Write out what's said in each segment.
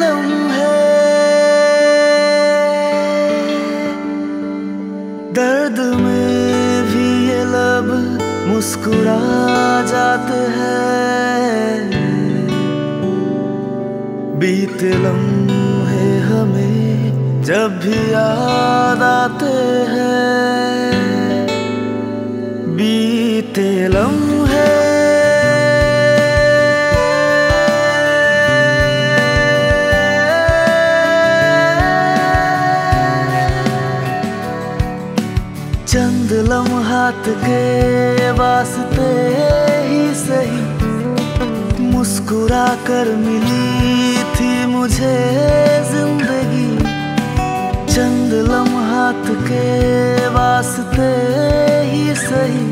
जन्म है। दर्द में भी ये लब मुस्कुरा जाते हैं। बीते लम्हे हमें जब भी याद आते हैं। बीते लम्हे चंद लम्हात के वास्ते ही सही मुस्कुरा कर मिली थी मुझे जिंदगी। चंद लम्हात के वास्ते ही सही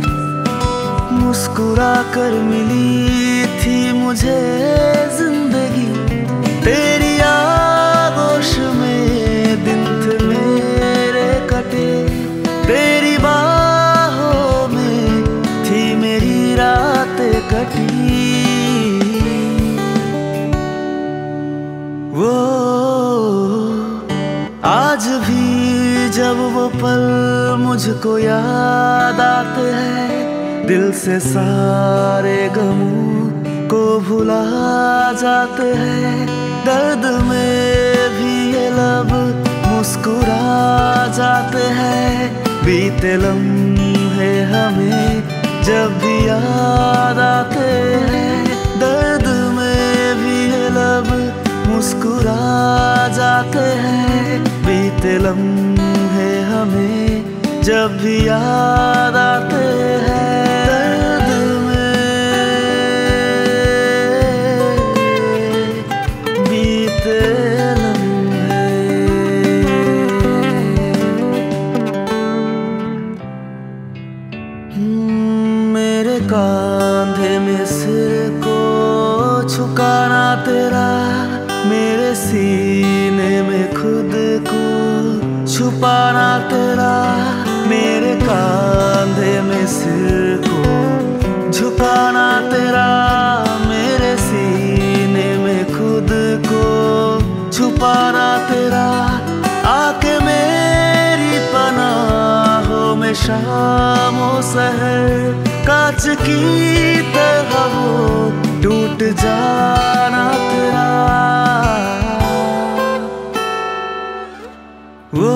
मुस्कुरा कर मिली थी मुझे जिंदगी। तेरी आगोश में दिन थे मेरे कटे, तेरी बाहों में थी मेरी रातें कटी। वो आज भी जब वो पल मुझको याद आते हैं, दिल से सारे गमों को भुला जाते हैं। दर्द में भी ये लब मुस्कुरा जाते हैं। बीते लम्हे हमें जब भी याद आते हैं, दर्द में भी लब मुस्कुरा जाते हैं। बीते लम्हे हमें जब भी याद आते हैं। मेरे कांधे में सिर को झुकाना तेरा, मेरे सीने में खुद को छुपाना तेरा। मेरे कांधे में सिर को झुकाना तेरा, मेरे सीने में खुद को छुपाना तेरा। आके मेरी पनाहों में शामों सहर कांच की तरह वो टूट जाना तेरा। वो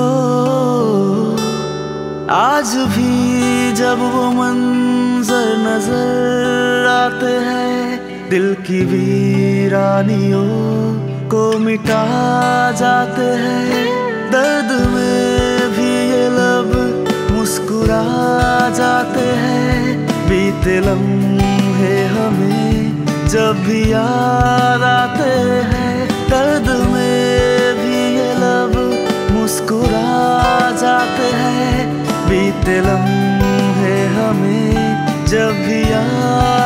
आज भी जब वो मंजर नजर आते हैं, दिल की वीरानियों को मिटा जाते हैं। दर्द में भी ये लब मुस्कुरा जाते हैं। बीते लम्हे हमें जब भी याद आते हैं, दर्द में भी ये लब मुस्कुरा जाते हैं। बीते लम्हे हमें जब भी याद